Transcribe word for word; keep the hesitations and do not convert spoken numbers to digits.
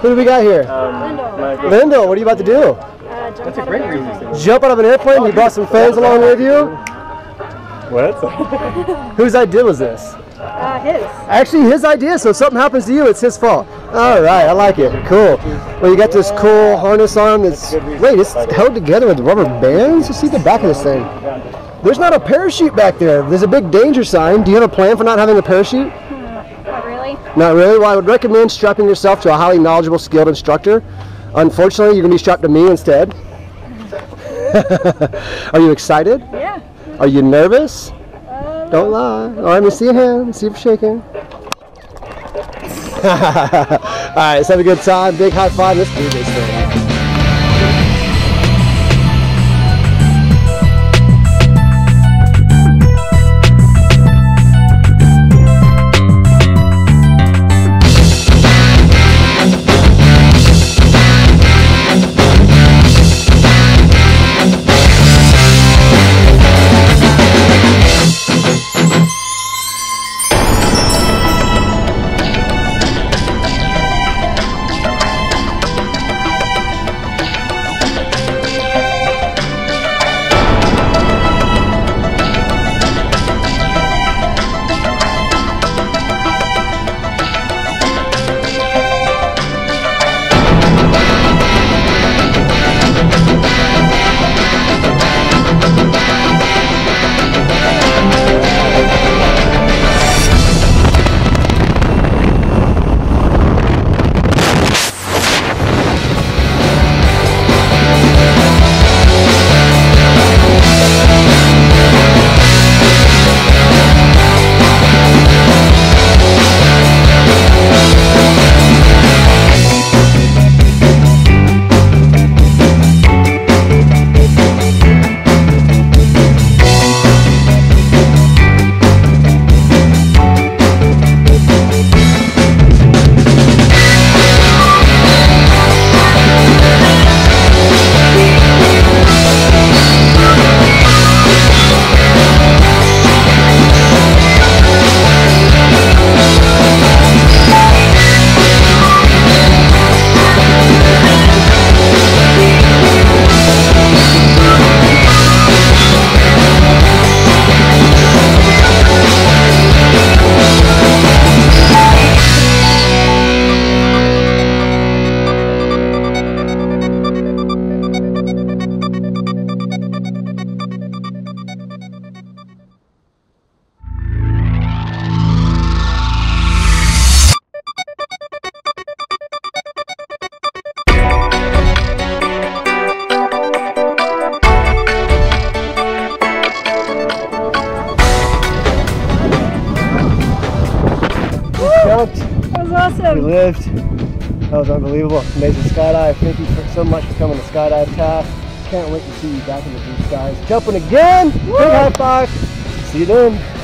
Who do we got here? Um, Lindo. Lindo, what are you about to do? Uh, jump That's a great reason. Jump out of an airplane? Oh, you brought some fans along with you? What? Whose idea was this? Uh, his. Actually, his idea, so if something happens to you, it's his fault. All right, I like it. Cool. Well, you got this cool harness on that's, wait, it's held together with rubber bands? You see the back of this thing. There's not a parachute back there. There's a big danger sign. Do you have a plan for not having a parachute? Not really. Well, I would recommend strapping yourself to a highly knowledgeable, skilled instructor. Unfortunately, you're going to be strapped to me instead. Are you excited? Yeah. Are you nervous? Uh, Don't lie. All right, let me see your hand. Let me see if you're shaking. All right, let's have a good time. Big high five. Let's do this thing. That was awesome. We lived. That was unbelievable. Amazing skydive. Thank you for, so much for coming to Skydive Taft. Can't wait to see you back in the blue skies. Jumping again. Woo! Big high five. See you then.